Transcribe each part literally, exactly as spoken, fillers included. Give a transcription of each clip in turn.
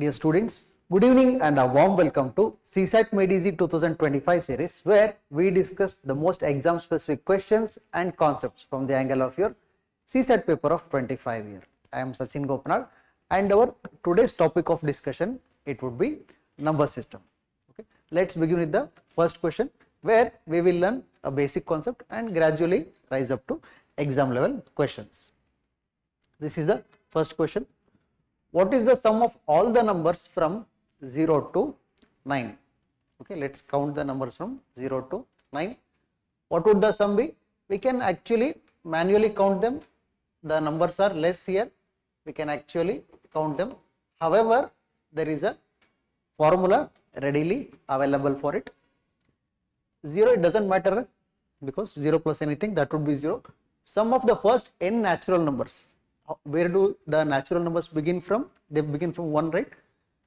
Dear students, good evening and a warm welcome to C SAT Made Easy twenty twenty-five series, where we discuss the most exam specific questions and concepts from the angle of your C SAT paper of twenty-five year. I am Sachin Gopanav, and our today's topic of discussion, it would be number system. Okay, let's begin with the first question, where we will learn a basic concept and gradually rise up to exam level questions. This is the first question. What is the sum of all the numbers from zero to nine? Okay, let's count the numbers from zero to nine. What would the sum be? We can actually manually count them. The numbers are less here. We can actually count them. However, there is a formula readily available for it. zero, it doesn't matter, because zero plus anything, that would be zero. Sum of the first n natural numbers. Where do the natural numbers begin from? They begin from one, right?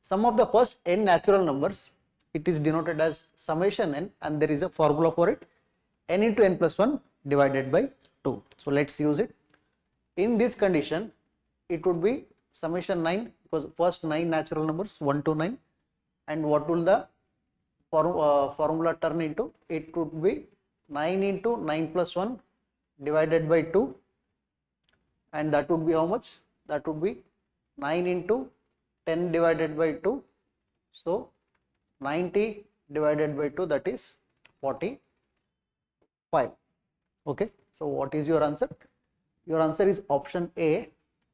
Sum of the first n natural numbers, it is denoted as summation n, and there is a formula for it, n into n plus one divided by two. So let's use it. In this condition, it would be summation nine, because first nine natural numbers, one to nine, and what will the form, uh, formula turn into? It would be nine into nine plus one divided by two. And that would be how much? That would be nine into ten divided by two. So ninety divided by two, that is forty-five. Okay. So what is your answer? Your answer is option A,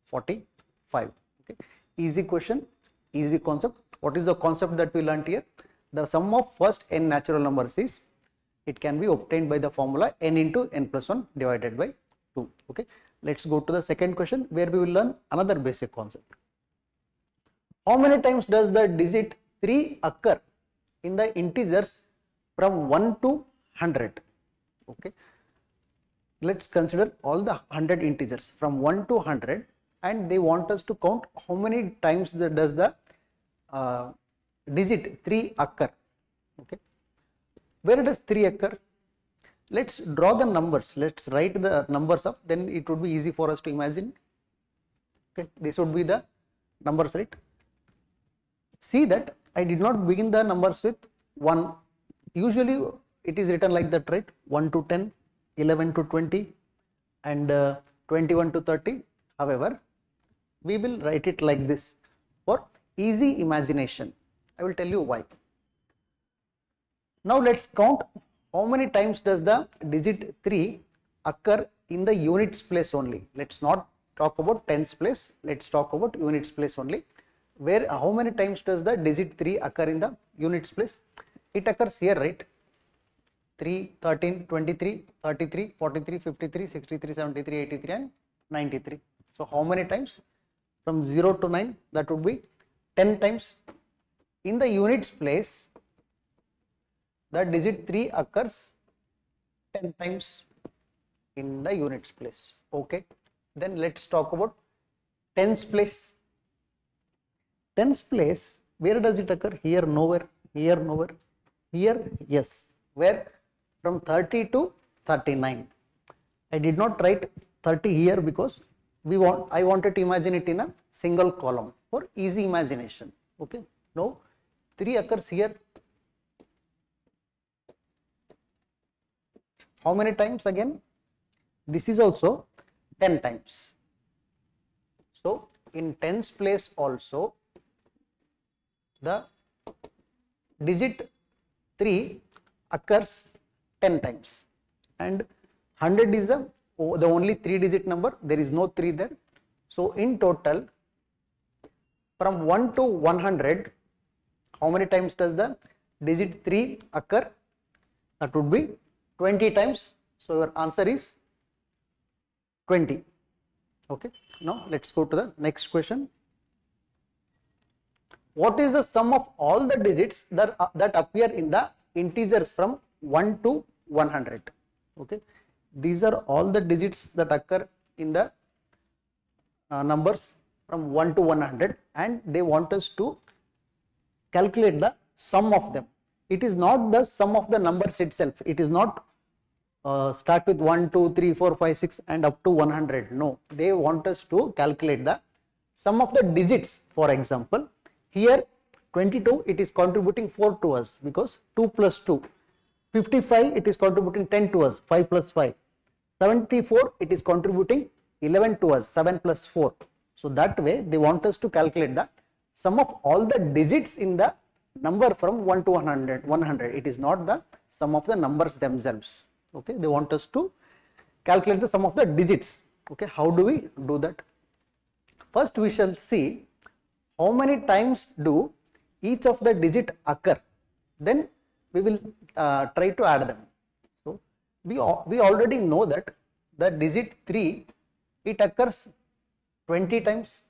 forty-five. Okay. Easy question, easy concept. What is the concept that we learnt here? The sum of first n natural numbers is, it can be obtained by the formula n into n plus one divided by two. Okay. Let's go to the second question, where we will learn another basic concept. How many times does the digit three occur in the integers from one to one hundred? Okay, let's consider all the one hundred integers from one to one hundred, and they want us to count how many times the, does the uh, digit three occur. Okay, where does three occur? Let's draw the numbers, let's write the numbers up, then it would be easy for us to imagine. Okay, this would be the numbers, right? See that I did not begin the numbers with one. Usually it is written like that, right? one to ten, eleven to twenty, and uh, twenty-one to thirty. However, we will write it like this for easy imagination. I will tell you why. Now let's count. How many times does the digit three occur in the units place only? Let's not talk about tens place, let's talk about units place only. Where, how many times does the digit three occur in the units place? It occurs here, right? three, thirteen, twenty-three, thirty-three, forty-three, fifty-three, sixty-three, seventy-three, eighty-three, and ninety-three. So how many times? From zero to nine, that would be ten times. In the units place, the digit three occurs ten times in the units place. Okay, then let's talk about tens place. Tens place, where does it occur? Here, nowhere, here, nowhere, here, yes. Where? From thirty to thirty-nine. I did not write thirty here, because we want, I wanted to imagine it in a single column for easy imagination. Okay, no, three occurs here. How many times again? This is also ten times. So in tens place also, the digit three occurs ten times, and one hundred is the, the only three digit number, there is no three there. So in total, from one to one hundred, how many times does the digit three occur? That would be twenty times. So your answer is twenty. Okay, now let's go to the next question. What is the sum of all the digits that, uh, that appear in the integers from one to one hundred? Okay, these are all the digits that occur in the uh, numbers from one to one hundred, and they want us to calculate the sum of them. It is not the sum of the numbers itself. It is not Uh, start with one, two, three, four, five, six and up to one hundred. No, they want us to calculate the sum of the digits. For example, Here twenty-two, it is contributing four to us because two plus two. fifty-five, it is contributing ten to us, five plus five. seventy-four, it is contributing eleven to us, seven plus four. So that way they want us to calculate the sum of all the digits in the number from one to one hundred. It is not the sum of the numbers themselves. Okay, they want us to calculate the sum of the digits. Okay, how do we do that? First we shall see how many times do each of the digit occur, then we will uh, try to add them. So we, we already know that the digit three, it occurs twenty times.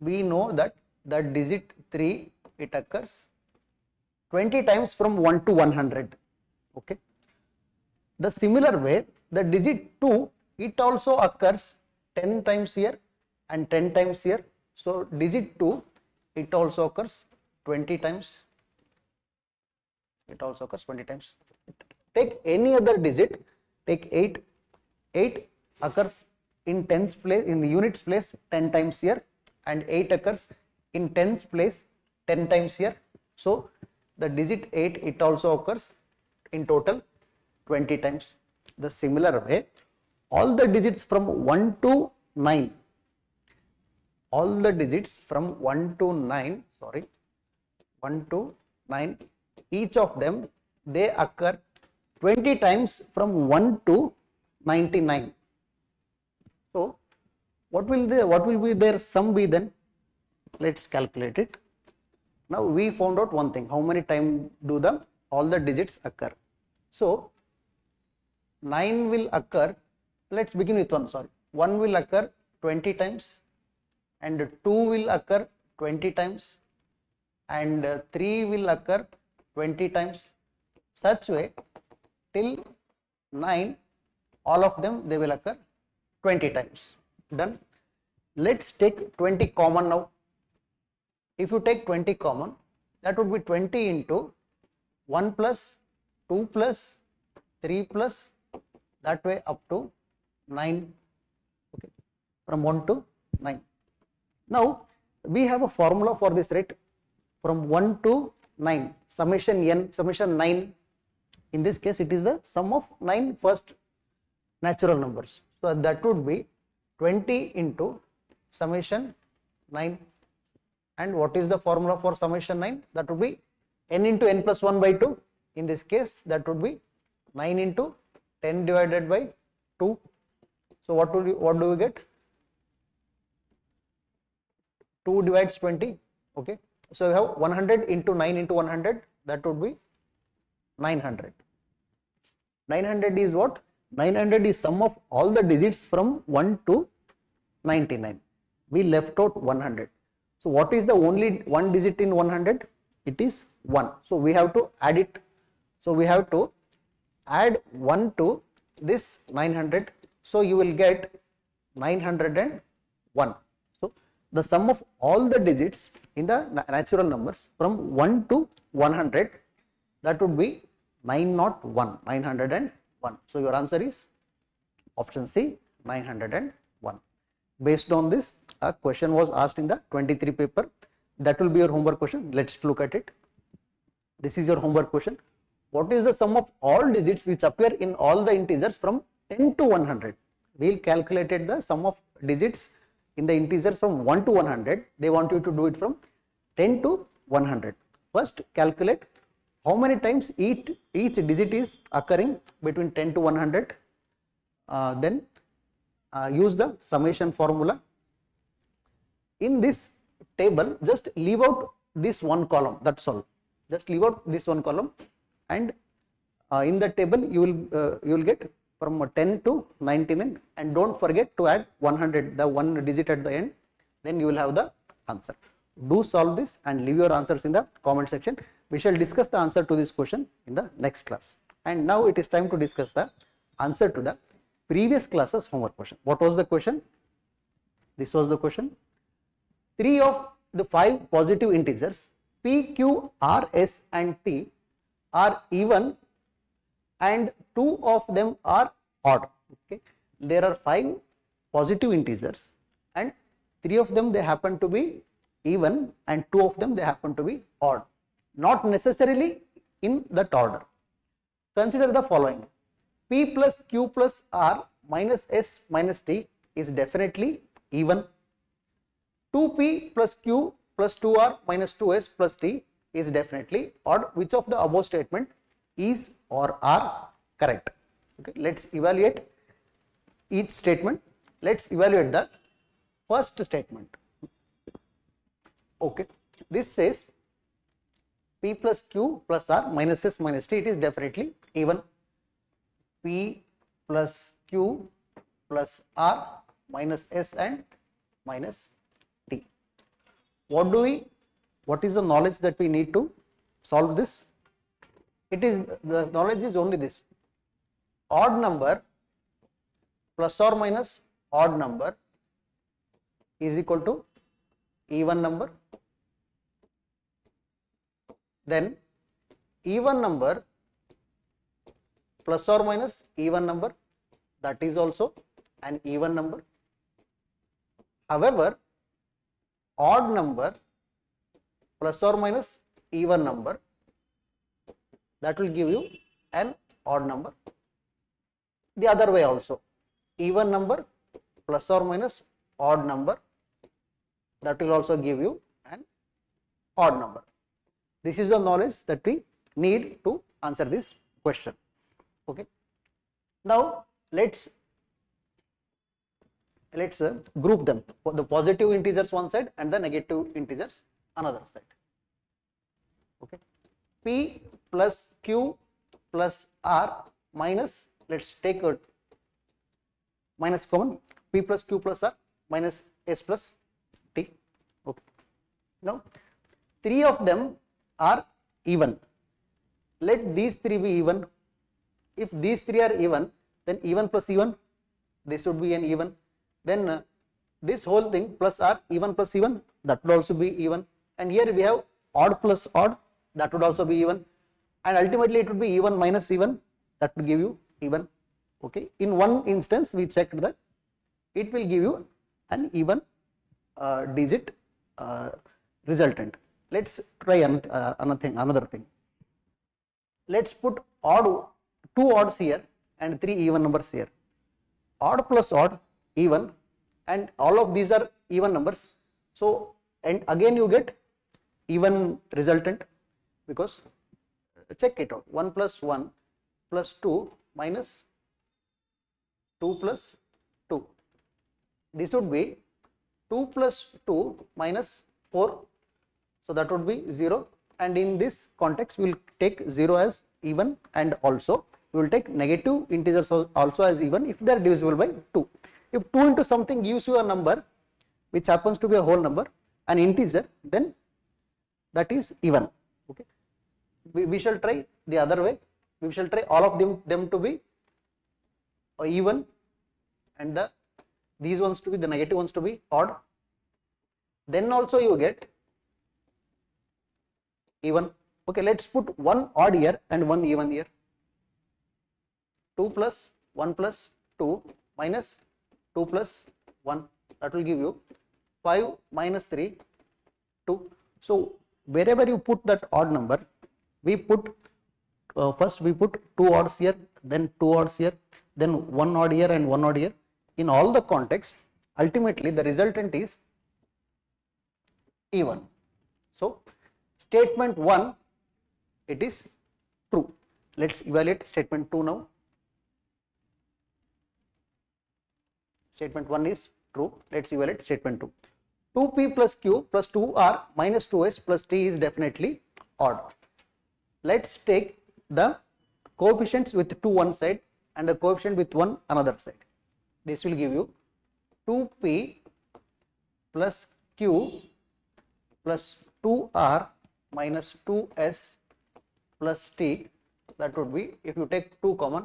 We know that the digit three, it occurs twenty times from one to one hundred. Okay. The similar way, the digit two, it also occurs ten times here and ten times here. So digit two, it also occurs twenty times. It also occurs twenty times. Take any other digit, take eight. eight occurs in tens place, in the units place ten times here, and eight occurs in tens place ten times here. So the digit eight, it also occurs in total twenty times. The similar way, all the digits from one to nine, all the digits from one to nine, sorry, one to nine, each of them, they occur twenty times from one to ninety-nine. So what will the what will be their sum be then? Let's calculate it. Now we found out one thing, how many times do the all the digits occur. So nine will occur, let's begin with one, sorry, one will occur twenty times, and two will occur twenty times, and three will occur twenty times, such way till nine, all of them, they will occur twenty times. Done. Let's take twenty common now. If you take twenty common, that would be twenty into one plus two plus three plus, that way up to nine. Okay, from one to nine. Now we have a formula for this, right? From one to nine, summation n, summation nine. In this case, it is the sum of nine first natural numbers. So that would be twenty into summation nine. And what is the formula for summation nine? That would be n into n plus one by two. In this case, that would be nine into ten divided by two. So what would you, what do we get? two divides twenty. Okay. So we have one hundred into nine into one hundred. That would be nine hundred. nine hundred is what? nine hundred is sum of all the digits from one to ninety-nine. We left out one hundred. So what is the only one digit in one hundred? It is one. So we have to add it. So we have to add one to this nine hundred. So you will get nine hundred one. So the sum of all the digits in the natural numbers from one to one hundred, that would be nine hundred one. So your answer is option C, nine hundred one. Based on this, a question was asked in the twenty-three paper. That will be your homework question. Let's look at it. This is your homework question. What is the sum of all digits which appear in all the integers from ten to one hundred? We'll calculate the sum of digits in the integers from one to one hundred. They want you to do it from ten to one hundred. First, calculate how many times each, each digit is occurring between ten to one hundred. Uh, then uh, use the summation formula. In this table, just leave out this one column, that's all. Just leave out this one column, and uh, in the table you will uh, you will get from ten to ninety-nine, and don't forget to add one hundred, the one digit at the end, then you will have the answer. Do solve this and leave your answers in the comment section. We shall discuss the answer to this question in the next class. And now it is time to discuss the answer to the previous class's homework question. What was the question? This was the question. Three of the five positive integers P, Q, R, S and T are even and two of them are odd. Okay. There are five positive integers and three of them, they happen to be even and two of them they happen to be odd, not necessarily in that order. Consider the following: P plus Q plus R minus S minus T is definitely even. two P plus Q plus two R minus two S plus T is definitely odd. Which of the above statement is or are correct? Okay, let's evaluate each statement. Let's evaluate the first statement. Okay, this says P plus Q plus R minus S minus T, it is definitely even. P plus Q plus R minus S and minus T. What do we, what is the knowledge that we need to solve this? It is, the knowledge is only this: odd number plus or minus odd number is equal to even number, then even number plus or minus even number, that is also an even number. However, odd number plus or minus even number, that will give you an odd number. The other way also, even number plus or minus odd number, that will also give you an odd number. This is the knowledge that we need to answer this question. Okay. Now let's let's uh, group them, the positive integers one side and the negative integers another side. Okay. P plus Q plus R minus, let's take a minus common, P plus Q plus R minus S plus T. Okay. Now three of them are even. Let these three be even. If these three are even, then even plus even, this would be an even. Then uh, this whole thing plus R, even plus even, that would also be even. And here we have odd plus odd, that would also be even. And ultimately it would be even minus even, that would give you even. Okay. In one instance we checked that it will give you an even uh, digit uh, resultant. Let's try another, uh, another thing, another thing. Let's put odd, two odds here and three even numbers here. Odd plus odd, even, and all of these are even numbers. So, and again you get even resultant, because check it out, one plus one plus two minus two plus two. This would be two plus two minus four. So that would be zero, and in this context we will take zero as even, and also we will take negative integers also as even if they are divisible by two. If two into something gives you a number which happens to be a whole number, an integer, then that is even. Okay. We, we shall try the other way. We shall try all of them, them to be even, and the these ones to be, the negative ones to be odd. Then also you get even. Okay, let's put one odd here and one even here. two plus one plus two minus two plus one, that will give you five minus three, two. So wherever you put that odd number, we put uh, first we put two odds here, then two odds here, then one odd here and one odd here. In all the contexts, ultimately the resultant is even. So statement one, it is true. Let's evaluate statement two now. Statement one is true. Let's evaluate statement two. two P plus Q plus two R minus two S plus T is definitely odd. Let's take the coefficients with two one side and the coefficient with one another side. This will give you two P plus Q plus two R minus two S plus T, that would be, if you take two common,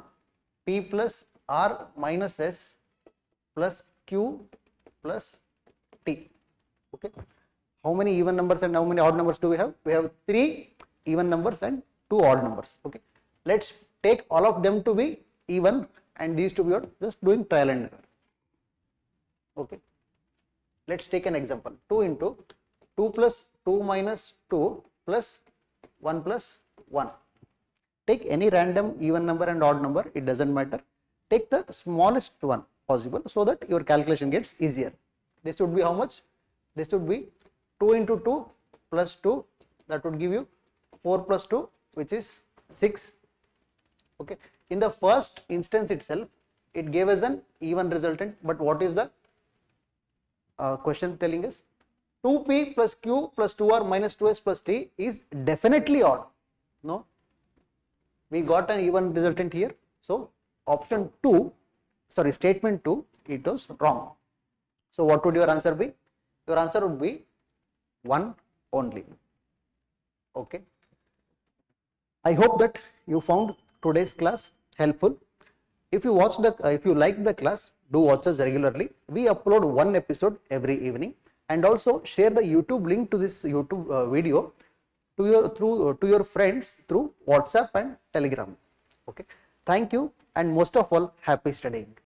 P plus R minus S plus Q plus T. Okay. How many even numbers and how many odd numbers do we have? We have three even numbers and two odd numbers. Okay. Let's take all of them to be even and these to be odd, just doing trial and error. Okay. Let's take an example. two into two plus two minus two plus one plus one. Take any random even number and odd number, it doesn't matter. Take the smallest one possible so that your calculation gets easier. This would be how much? This would be two into two plus two, that would give you four plus two, which is six. Okay. In the first instance itself, it gave us an even resultant, but what is the uh, question telling us? two p plus q plus two r minus two s plus t is definitely odd. No, we got an even resultant here. So, option two, sorry, statement two, it was wrong. So, what would your answer be? Your answer would be one only. Okay. I hope that you found today's class helpful. If you watch the, uh, if you like the class, do watch us regularly. We upload one episode every evening, and also share the YouTube link to this YouTube uh, video to your through uh, to your friends through WhatsApp and Telegram. Okay. Thank you, and most of all, happy studying.